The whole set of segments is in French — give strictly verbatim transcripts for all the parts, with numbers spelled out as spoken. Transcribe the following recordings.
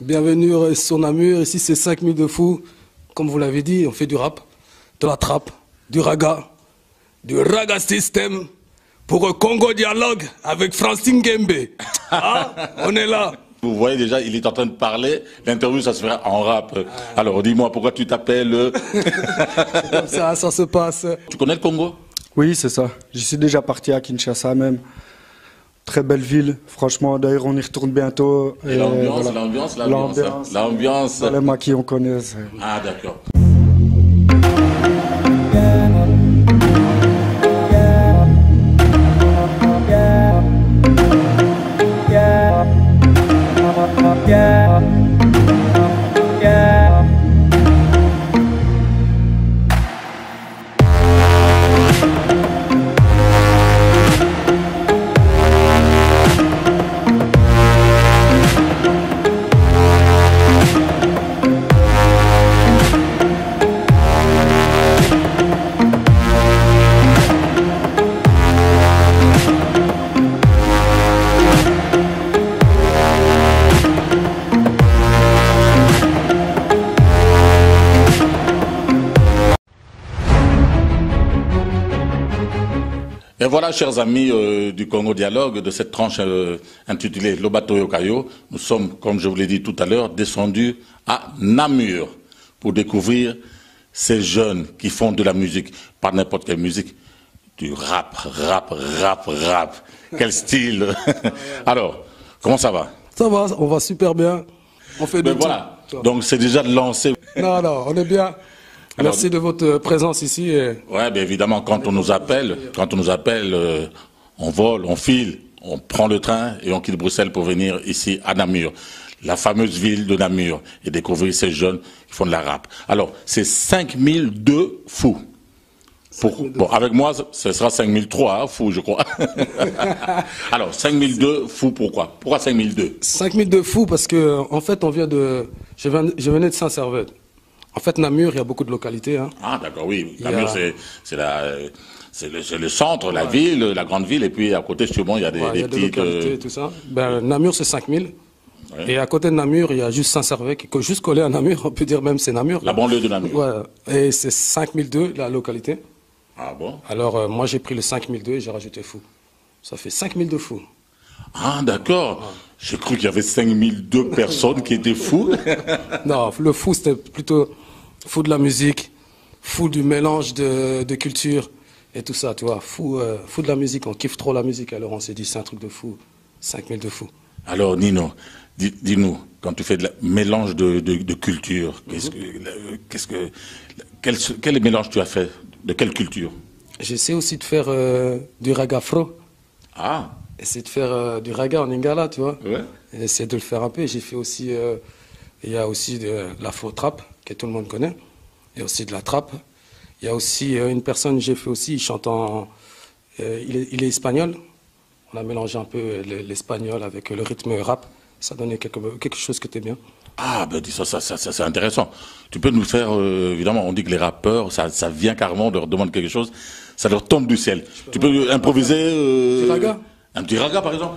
Bienvenue sur Namur, ici c'est cinq mille de fous. Comme vous l'avez dit, on fait du rap, de la trappe, du raga, du raga system pour Congo Dialogue avec Francine Gembe. Ah, on est là. Vous voyez déjà, il est en train de parler, l'interview ça se fera en rap. Ah. Alors dis-moi, pourquoi tu t'appelles comme ça, ça se passe. Tu connais le Congo? Oui, c'est ça. Je suis déjà parti à Kinshasa même. Très belle ville, franchement, d'ailleurs on y retourne bientôt. Et, et l'ambiance, voilà. l'ambiance, l'ambiance, l'ambiance. Les maquis on connaît. Ah d'accord. Et voilà, chers amis euh, du Congo Dialogue, de cette tranche euh, intitulée Lobato Yokayo, nous sommes, comme je vous l'ai dit tout à l'heure, descendus à Namur pour découvrir ces jeunes qui font de la musique, pas n'importe quelle musique, du rap, rap, rap, rap. Quel style. Alors, comment ça va? Ça va, on va super bien. On fait du voilà, tout. Donc c'est déjà de lancer. Non, non, on est bien. Alors, merci de votre présence ici. Oui, bien évidemment, quand on nous appelle, quand on nous appelle, euh, on vole, on file, on prend le train et on quitte Bruxelles pour venir ici à Namur, la fameuse ville de Namur, et découvrir ces jeunes qui font de la rap. Alors, c'est cinq mille deux fous. Pour, bon, avec moi, ce sera cinq mille trois hein, fous, je crois. Alors, cinq mille deux fous, pourquoi? Pourquoi cinq mille deux? cinq mille deux fous parce que, en fait, on vient de, je venais, je venais de Saint-Servais. En fait, Namur, il y a beaucoup de localités. Hein. Ah, d'accord, oui. Il Namur, a... c'est le, le centre, la ouais. ville, la grande ville. Et puis, à côté, sûrement, il y a des, ouais, des, y a des petites... localités et tout ça. Ben, Namur, c'est cinq mille. Ouais. Et à côté de Namur, il y a juste Saint-Servais, qui est juste collé à Namur. On peut dire même c'est Namur. La banlieue de Namur. Ouais. Et c'est cinq mille deux, la localité. Ah bon? Alors, euh, moi, j'ai pris le cinq mille deux et j'ai rajouté fou. Ça fait cinq mille deux fous. Ah, d'accord. Ouais. J'ai cru qu'il y avait cinq mille deux personnes qui étaient fous. Non, le fou, c'était plutôt... Fou de la musique, fou du mélange de, de culture et tout ça, tu vois. Fou, euh, fou de la musique, on kiffe trop la musique, alors on s'est dit c'est un truc de fou, cinq mille de fou. Alors Nino, dis-nous, quand tu fais de la, mélange de, de, de culture, mm-hmm. qu'est-ce que, qu'est-ce que, quel, quel mélange tu as fait? De quelle culture? J'essaie aussi de faire euh, du raga fro. Ah. Essayer de faire euh, du raga en lingala, tu vois. Ouais. Essayer de le faire un peu. J'ai fait aussi, euh, il y a aussi de la faux trap. Que tout le monde connaît, il y a aussi de la trappe. Il y a aussi euh, une personne, j'ai fait aussi, il chante en... Euh, il, est, il est espagnol. On a mélangé un peu l'espagnol avec le rythme rap. Ça donnait quelque, quelque chose qui était bien. Ah, ben dis ça, ça, ça, ça c'est intéressant. Tu peux nous faire, euh, évidemment, on dit que les rappeurs, ça, ça vient carrément, on leur demande quelque chose, ça leur tombe du ciel. Peux tu peux improviser... Euh, un, petit un petit raga, par exemple.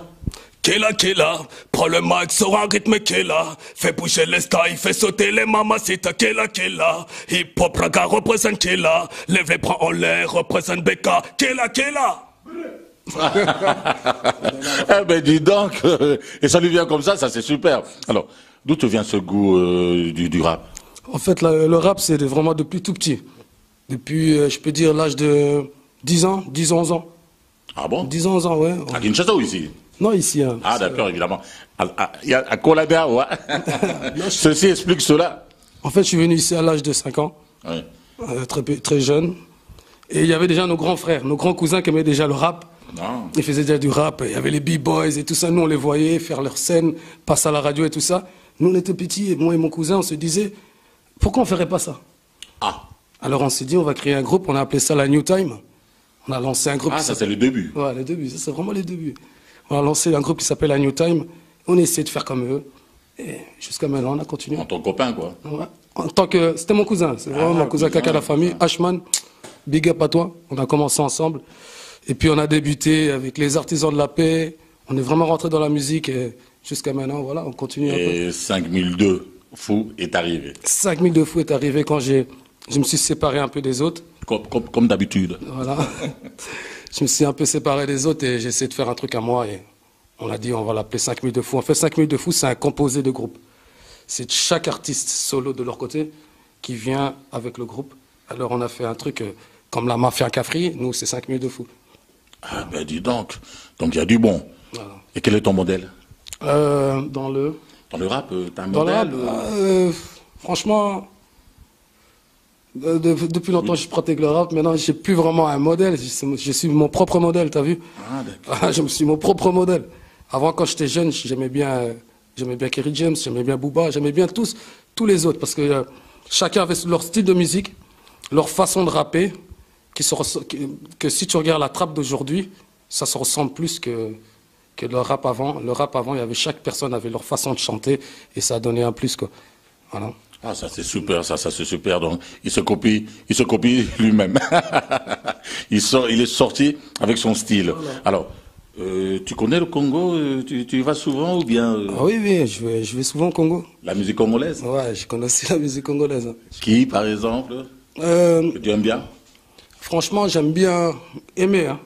Kela Kela, prends le mic sur un rythme Kela, fais bouger les styles, fais sauter les mamacitas. Kela Kela, hip hop raga représente Kela, lève les bras en l'air, représente Beka. Kela Kela. Eh ben dis donc, euh, et ça lui vient comme ça, ça c'est super. Alors, d'où te vient ce goût euh, du, du rap? En fait, la, le rap c'est vraiment depuis tout petit. Depuis, euh, je peux dire, l'âge de dix ans, dix onze ans. Ah bon? dix onze ans, ouais. À Kinshasa ou ici? Non, ici. Hein, ah, d'accord, euh... évidemment. À, à, à Colabia, ouais. Non, je... Ceci explique cela. En fait, je suis venu ici à l'âge de cinq ans, oui. euh, très, très jeune. Et il y avait déjà nos grands frères, nos grands cousins qui aimaient déjà le rap. Non. Ils faisaient déjà du rap. Il y avait les B-Boys et tout ça. Nous, on les voyait faire leurs scènes, passer à la radio et tout ça. Nous, on était petits, et moi et mon cousin, on se disait, pourquoi on ne ferait pas ça? Ah. Alors, on s'est dit, on va créer un groupe. On a appelé ça la New Time. On a lancé un groupe. Ah, ça, c'est le début. Ouais, le début. Ça, c'est vraiment les débuts. On a lancé un groupe qui s'appelle la New Time. On a essayé de faire comme eux. Et jusqu'à maintenant, on a continué. En tant que copain, quoi. Ouais. En tant que... C'était mon cousin. C'est vraiment ah, mon cousin, cousin caca de la famille. Ah. Ashman, big up à toi. On a commencé ensemble. Et puis, on a débuté avec les artisans de la paix. On est vraiment rentré dans la musique. Et, Jusqu'à maintenant, voilà, on continue un peu. Et cinq mille deux fous est arrivé. cinq mille deux fous est arrivé quand j'ai, je me suis séparé un peu des autres. Comme, comme, comme d'habitude. Voilà. Je me suis un peu séparé des autres et j'ai essayé de faire un truc à moi. Et on a dit, on va l'appeler cinq mille deux fous. En fait, cinq mille deux fous, c'est un composé de groupes. C'est chaque artiste solo de leur côté qui vient avec le groupe. Alors on a fait un truc comme la mafia Cafri, nous c'est cinq mille deux fous. Ah ben dis donc, donc il y a du bon. Voilà. Et quel est ton modèle euh, dans le... Dans le rap, t'as un dans modèle le rap, euh, euh, Franchement, de, de, depuis longtemps oui. je pratique le rap, maintenant j'ai plus vraiment un modèle, je, je suis mon propre modèle, t'as vu? Ah d'accord. Je me suis mon propre modèle. Avant quand j'étais jeune, j'aimais bien, j'aimais bien Kerri James, j'aimais bien Booba, j'aimais bien tous, tous les autres, parce que euh, chacun avait leur style de musique, leur façon de rapper, qui se que, que si tu regardes la trappe d'aujourd'hui, ça se ressemble plus que, que le rap avant. Le rap avant, il y avait, chaque personne avait leur façon de chanter et ça donnait un plus, quoi. Voilà. Ah, ça c'est super, ça, ça c'est super. Donc, il se copie, il se copie lui-même. il, sort, il est sorti avec son style. Voilà. Alors, euh, tu connais le Congo? Tu, tu y vas souvent ou bien euh... ah oui, oui, je vais, je vais souvent au Congo. La musique congolaise? Ouais, je connais aussi la musique congolaise. Hein. Qui, par exemple? Euh, tu aimes bien? Franchement, j'aime bien aimer. Hein.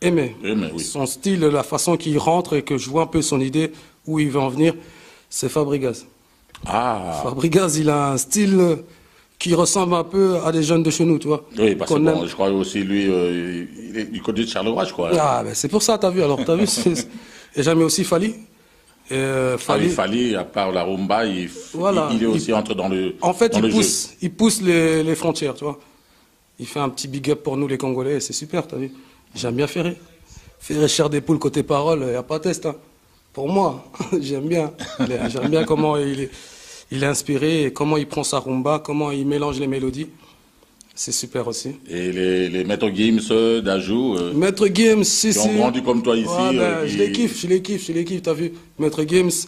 Aimer. aimer oui. Son style, la façon qu'il rentre et que je vois un peu son idée, où il veut en venir, c'est Fabregas. Ah. Fabregas, il a un style qui ressemble un peu à des jeunes de chez nous, tu vois. Oui, parce que bon, je crois aussi, lui, euh, il est du côté de Charleroi, je crois. Ah, ben c'est pour ça, t'as vu. Alors, t'as vu, et j'aime aussi Fali. Euh, Fali, ah, Fali, à part la rumba, il, voilà, il, il est aussi il, entre dans le. En fait, il, le pousse, il pousse les, les frontières, tu vois. Il fait un petit big up pour nous, les Congolais, et c'est super, t'as vu. J'aime bien Ferré. Ferré, chair des poules, côté parole, il n'y a pas de test. Hein. Pour moi, j'aime bien. J'aime bien comment il est, il est inspiré, et comment il prend sa rumba, comment il mélange les mélodies. C'est super aussi. Et les, les Maître Gims, Dadju euh, Maître Gims, si, si. Ils ont grandi comme toi ici. Ouais, ben, euh, qui... Je les kiffe, je les kiffe, je les kiffe, t'as vu. Maître Gims,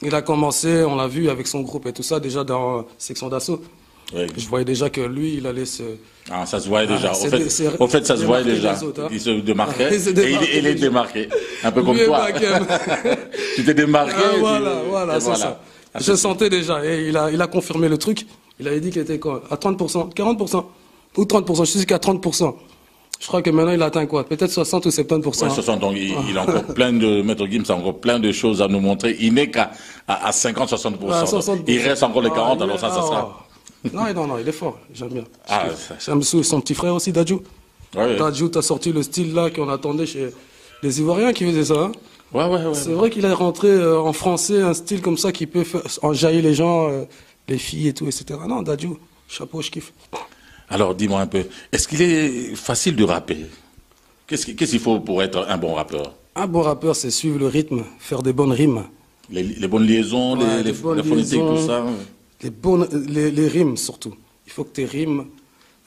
il a commencé, on l'a vu avec son groupe et tout ça, déjà dans euh, Section d'Assaut. Ouais. Je voyais déjà que lui, il allait se... Ah, ça se voyait déjà. Ah, au, fait, au fait, ça se voyait déjà. Autres, hein. Il se démarquait. Ah, il démarqué, et il, il est démarqué. Un peu comme toi. Tu t'es démarqué. Ah, voilà, tu... voilà, c'est voilà. ça. Ah, je sentais déjà. Et il a, il a confirmé le truc. Il avait dit qu'il était quoi? À trente pour cent, quarante pour cent ou trente pour cent. Je suis dit qu'à trente pour cent. Je crois que maintenant il atteint quoi? Peut-être soixante ou soixante-dix pour cent. Ouais, soixante, donc il, il a encore plein de, Maître Gims a encore plein de choses à nous montrer. Il n'est qu'à à, à cinquante, soixante pour cent. Ah, soixante pour cent. Il reste encore les quarante, ah, alors ça, ah, ça sera... Non, non, non, il est fort, j'aime bien. Ah, j'aime son petit frère aussi, Dadju. Ouais, Dadju, t'as sorti le style là qu'on attendait chez les Ivoiriens qui faisaient ça. Hein. Ouais, ouais, ouais. C'est ouais. vrai qu'il est rentré euh, en français un style comme ça qui peut faire, enjailler les gens, euh, les filles et tout, et cetera. Non, Dadju, chapeau, je kiffe. Alors, dis-moi un peu, est-ce qu'il est facile de rapper? Qu'est-ce qu'il faut pour être un bon rappeur? Un bon rappeur, c'est suivre le rythme, faire des bonnes rimes. Les, les bonnes liaisons, ouais, les, les, bonnes la phonétique, liaisons, tout ça. Les, bonnes, les, les rimes surtout. Il faut que tes rimes,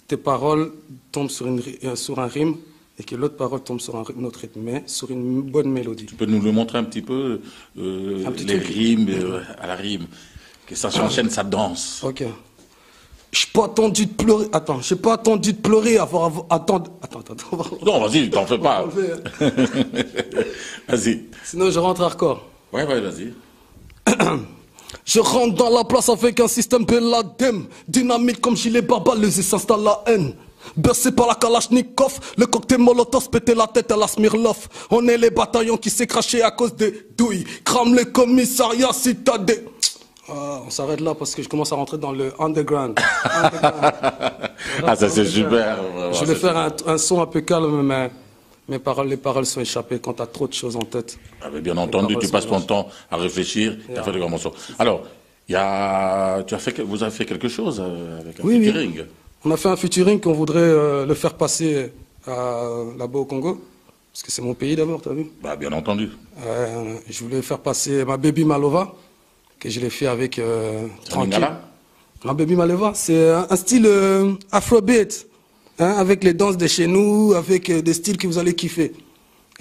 tes paroles tombent sur, une, sur un rythme et que l'autre parole tombe sur un autre rythme, mais sur une bonne mélodie. Tu peux nous le montrer un petit peu, euh, un petit les truc. rimes euh, à la rime, que ça s'enchaîne, ça danse. Ok. Je n'ai pas attendu de pleurer. Attends, je n'ai pas attendu de pleurer avant, avant attendre. Attends, attends. Non, vas-y, t'en fais pas. Vas-y. Sinon, je rentre hardcore. Ouais, ouais, vas-y. Je rentre dans la place avec un système de l'adème. Dynamite comme gilet barbalus, il s'installe la haine. Bercé par la Kalachnikov, le cocktail Molotov, pété la tête à la Smirlov. On est les bataillons qui s'est craché à cause des douilles. Crame les commissariats si t'as des... Ah, on s'arrête là parce que je commence à rentrer dans le underground. underground. Ah, ça c'est super. Je vais faire un, un son un peu calme, mais... Mes paroles, les paroles sont échappées quand tu as trop de choses en tête. Ah ben bien entendu, tu passes ton temps à réfléchir, yeah. Tu as fait de grands morceaux. Alors, y a, tu as fait, vous avez fait quelque chose avec un oui, featuring oui. On a fait un featuring qu'on voudrait euh, le faire passer là-bas au Congo, parce que c'est mon pays d'abord, tu as vu. Bah, bien entendu. Euh, je voulais faire passer ma Baby Malova, que je l'ai fait avec euh, Tranquille. Ma Baby Malova, c'est un, un style euh, afrobeat. Hein, avec les danses de chez nous, avec euh, des styles que vous allez kiffer.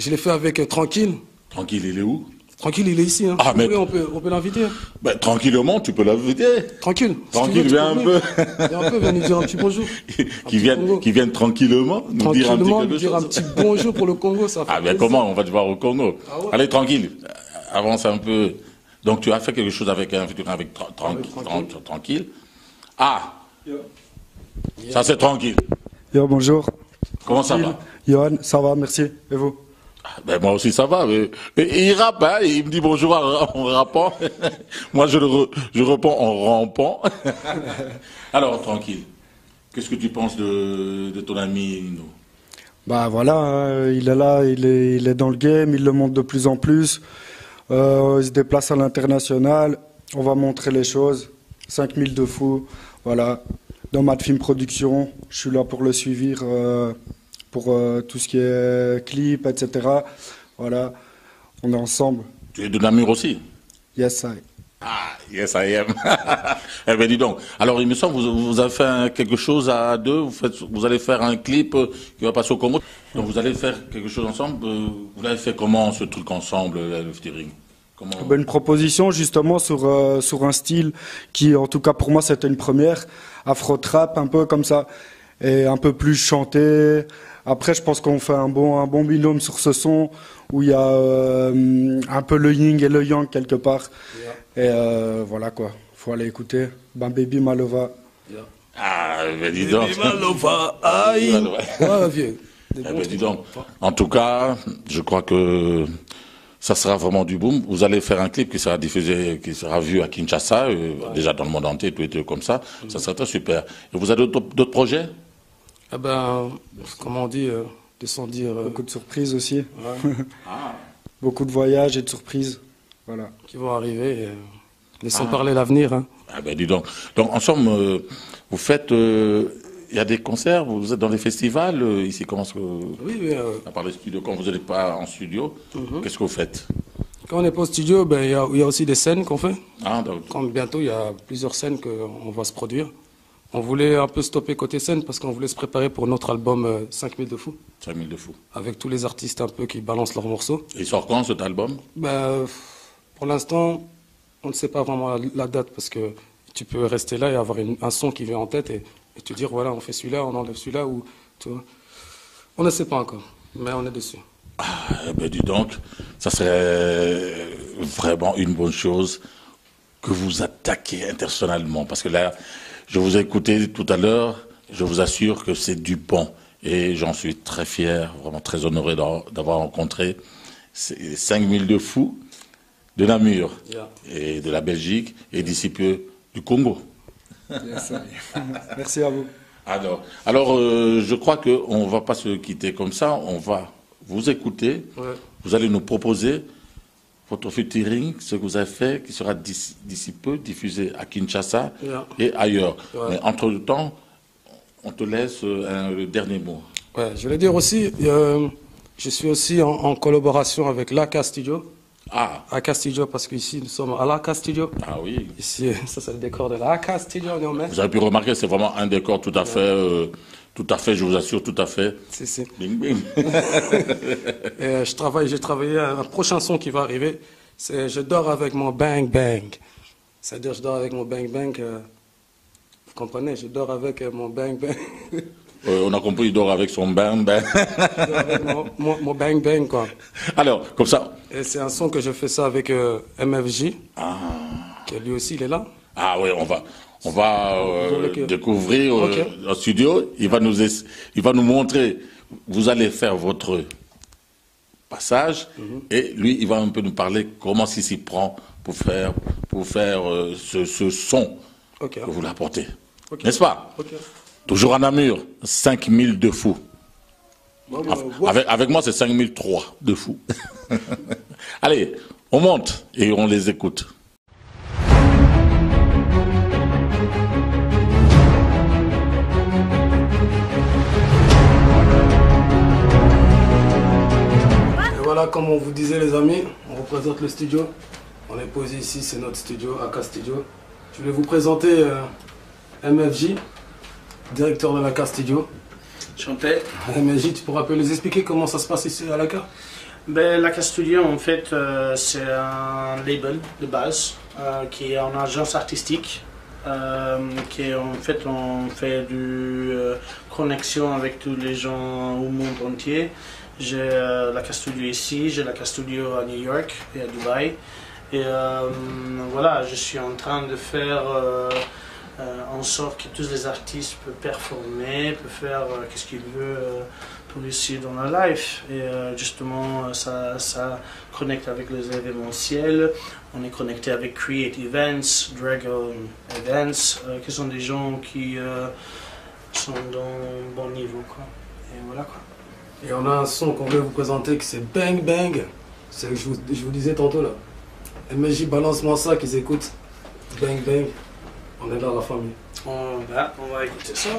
Je l'ai fait avec euh, Tranquille. Tranquille, il est où? Tranquille, il est ici. Hein. Ah, mais... On peut, on peut l'inviter. Bah, tranquillement, tu peux l'inviter. Tranquille. Tranquille, si viens un peu. Viens un peu, viens nous dire un petit bonjour. Qui viennent qui viennent tranquillement nous tranquillement, dire un petit, nous dire un petit bonjour pour le Congo. Ça fait ah, mais plaisir. Comment on va te voir au Congo? Ah ouais. Allez, tranquille. avance un peu. Donc tu as fait quelque chose avec un futur avec, tra tra avec tra tranquille. Tra tranquille. Ah, yeah. Yeah. Ça c'est tranquille. Yo, bonjour. Comment tranquille. Ça va? Johan, ça va, merci. Et vous? Ben moi aussi ça va. Mais... Et il rappe, hein, il me dit bonjour en rappant. Moi je, le re... je réponds en rampant. Alors tranquille, qu'est-ce que tu penses de, de ton ami Nino? Bah voilà, hein, il est là, il est, il est dans le game, il le montre de plus en plus. Euh, il se déplace à l'international, on va montrer les choses. cinq mille de fous, voilà. Dans Mad Film Production, je suis là pour le suivre. Euh... pour euh, tout ce qui est euh, clip, et cetera. Voilà, on est ensemble. Tu es de Namur aussi? Yes, I. Ah, yes, I am. Eh bien, dis donc. Alors, il me semble que vous, vous avez fait un, quelque chose à deux, vous, faites, vous allez faire un clip euh, qui va passer au Congo. Donc, vous allez faire quelque chose ensemble. Euh, vous l'avez fait comment, ce truc ensemble, euh, le featuring? Comment... Une proposition, justement, sur, euh, sur un style qui, en tout cas, pour moi, c'était une première. Afro-trap, un peu comme ça. Et un peu plus chanté. Après, je pense qu'on fait un bon, un bon binôme sur ce son où il y a euh, un peu le yin et le yang quelque part. Yeah. Et euh, voilà quoi, faut aller écouter. Ben Baby Malova. Yeah. Ah, ben dis donc. Baby Malova, aïe. Ouais, vieux. Eh ben dis donc. En tout cas, je crois que ça sera vraiment du boom. Vous allez faire un clip qui sera diffusé, qui sera vu à Kinshasa, euh, ouais. Déjà dans le monde entier, tout et tout comme ça. Mm. Ça sera très super. Et vous avez d'autres projets? Eh ben, comment on dit, euh, descendre dire... Euh... Beaucoup de surprises aussi. Ouais. Ah. Beaucoup de voyages et de surprises, voilà. Qui vont arriver, et... laissons ah. parler l'avenir. Hein. Ah ben dis donc. Donc en somme, euh, vous faites... Il euh, y a des concerts, vous êtes dans des festivals, euh, ici comment est-ce que... Oui, oui. Euh... À part les studios, quand vous n'êtes pas en studio, mm-hmm. qu'est-ce que vous faites? Quand on n'est pas au studio, il ben, y, y a aussi des scènes qu'on fait. Ah, donc... Quand bientôt, il y a plusieurs scènes qu'on va se produire. On voulait un peu stopper côté scène parce qu'on voulait se préparer pour notre album cinq mille de fous. cinq mille de fous. Avec tous les artistes un peu qui balancent leurs morceaux. Et il sort quand cet album? Ben, pour l'instant, on ne sait pas vraiment la date parce que tu peux rester là et avoir une, un son qui vient en tête et, et te dire voilà, on fait celui-là, on enlève celui-là. Ou tu vois. On ne sait pas encore, mais on est dessus. Ah, ben dis donc, ça serait vraiment une bonne chose que vous attaquiez internationalement parce que là... Je vous ai écouté tout à l'heure, je vous assure que c'est du bon. Et j'en suis très fier, vraiment très honoré d'avoir rencontré ces cinq mille de fous de Namur, yeah. et de la Belgique, et d'ici peu du Congo. Yes, merci à vous. Alors, alors euh, je crois qu'on ne va pas se quitter comme ça, on va vous écouter, ouais. Vous allez nous proposer votre featuring, ce que vous avez fait, qui sera d'ici peu diffusé à Kinshasa, yeah. et ailleurs. Ouais. Mais entre le temps, on te laisse un, le dernier mot. Ouais, je voulais dire aussi, euh, je suis aussi en, en collaboration avec l'A K A Studio. Ah. A K A Studio, parce qu'ici, nous sommes à l'A K A Studio. Ah oui. Ici, ça, c'est le décor de l'A K A Studio. Vous avez pu remarquer, c'est vraiment un décor tout à fait... Ouais. Euh, tout à fait, je vous assure, tout à fait. Si, si. Bing, bing. Et je travaille, j'ai travaillé un prochain son qui va arriver. C'est Je dors avec mon bang bang. C'est-à-dire, je dors avec mon bang bang. Euh, vous comprenez? Je dors avec mon bang bang. Euh, on a compris, il dort avec son bang bang. Je dors avec mon, mon, mon bang bang, quoi. Alors, comme ça. Et c'est un son que je fais ça avec euh, M F J. Ah. Que lui aussi, il est là. Ah oui, on va. On va euh, okay. découvrir euh, okay. le studio, il va, nous il va nous montrer, vous allez faire votre passage, mm-hmm. et lui, il va un peu nous parler comment il s'y prend pour faire, pour faire euh, ce, ce son okay. que vous l'apportez. Okay. N'est-ce pas? Okay. Toujours à Namur, cinq mille de fous. Bon, bah, avec, avec moi, c'est cinq mille trois de fous. Allez, on monte et on les écoute. Voilà, comme on vous disait les amis, on représente le studio. On est posé ici, c'est notre studio, A K A Studio. Je vais vous présenter euh, M F J, directeur de l'A K A Studio. Chanté. M F J, tu pourras nous expliquer comment ça se passe ici à l'A K A? Ben, l'A K A Studio, en fait, euh, c'est un label de base euh, qui est en agence artistique. Euh, qui en fait on fait du euh, connexion avec tous les gens au monde entier. J'ai euh, l'A K A Studio ici, j'ai l'A K A Studio à New York et à Dubaï. Et euh, voilà, je suis en train de faire euh, euh, en sorte que tous les artistes peuvent performer, peuvent faire euh, qu'est-ce qu'ils veulent euh, pour ici dans la live. Et euh, justement, ça, ça connecte avec les événementiels. On est connecté avec Create Events, Dragon Events, euh, qui sont des gens qui euh, sont dans un bon niveau, quoi. Et voilà, quoi. Et on a un son qu'on veut vous présenter, que c'est Bang Bang. C'est ce que je vous, je vous disais tantôt là. M J, balance-moi ça, qu'ils écoutent. Bang Bang. On est là, la famille. On va, on va écouter ça.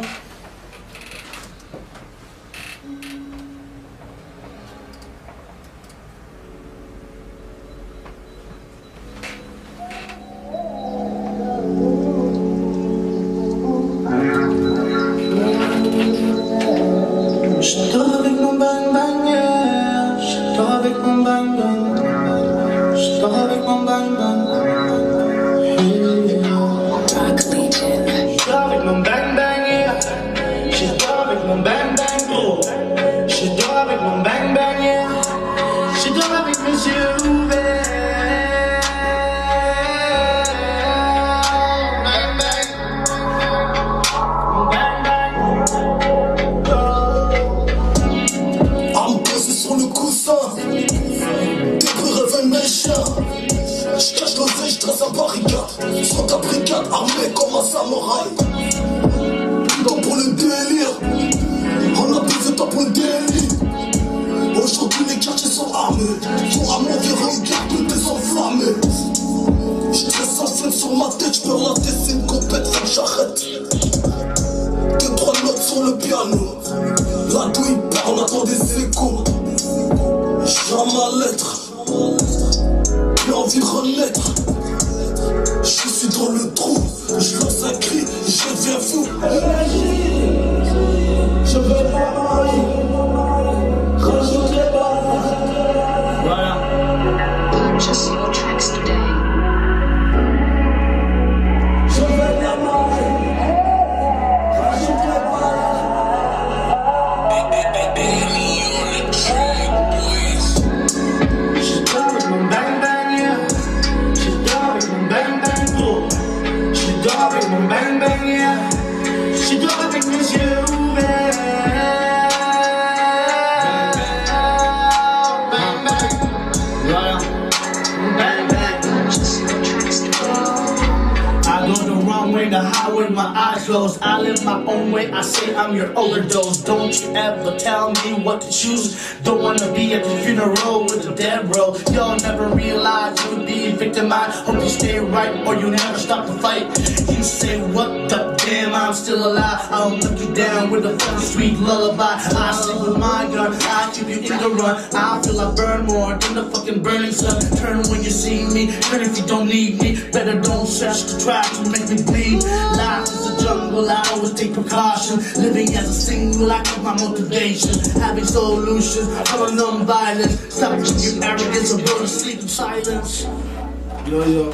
Yo, yo.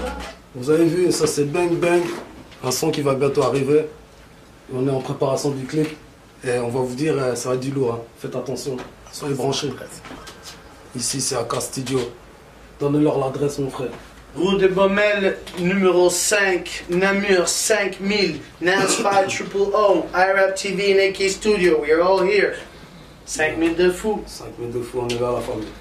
Vous avez vu, ça c'est Bang Bang, un son qui va bientôt arriver. On est en préparation du clip et on va vous dire, ça va être du lourd, hein. Faites attention, soyez branchés. Ici c'est A K A Studio, donnez-leur l'adresse mon frère. Rue de Baumel, numéro cinq, Namur cinq mille, Nanspa Triple O, I R A P T V and A K A Studio, we are all here. cinq mille de fou. cinq mille de fou, on est là la famille.